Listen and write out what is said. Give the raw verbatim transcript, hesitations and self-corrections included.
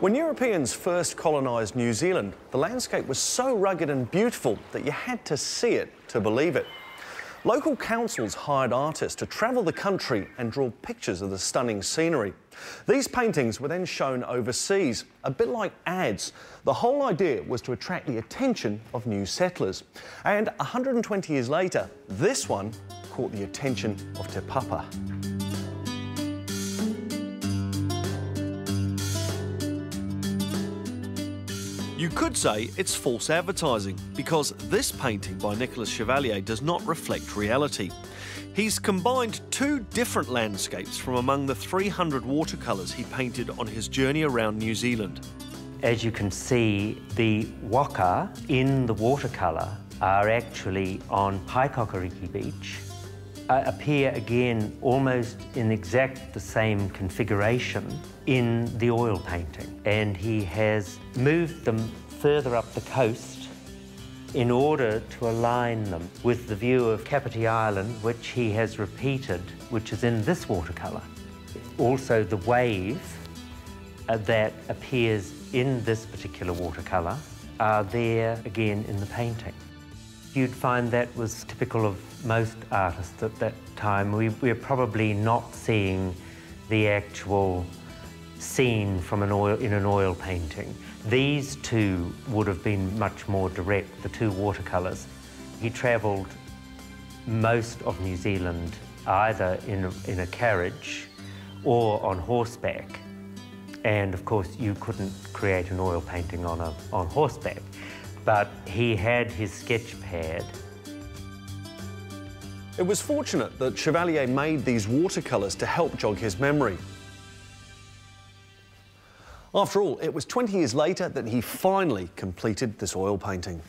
When Europeans first colonised New Zealand, the landscape was so rugged and beautiful that you had to see it to believe it. Local councils hired artists to travel the country and draw pictures of the stunning scenery. These paintings were then shown overseas, a bit like ads. The whole idea was to attract the attention of new settlers. And one hundred twenty years later, this one caught the attention of Te Papa. You could say it's false advertising, because this painting by Nicholas Chevalier does not reflect reality. He's combined two different landscapes from among the three hundred watercolours he painted on his journey around New Zealand. As you can see, the waka in the watercolour are actually on Paekakariki Beach, uh, appear again almost in exact the same configuration in the oil painting, and he has moved them further up the coast in order to align them with the view of Kapiti Island, which he has repeated, which is in this watercolour. Also the wave uh, that appears in this particular watercolour are there again in the painting. You'd find that was typical of most artists at that time. We, we're probably not seeing the actual scene from an oil, in an oil painting. These two would have been much more direct, the two watercolours. He travelled most of New Zealand either in a, in a carriage or on horseback, and of course you couldn't create an oil painting on, a, on horseback, but he had his sketch pad. It was fortunate that Chevalier made these watercolours to help jog his memory. After all, it was twenty years later that he finally completed this oil painting.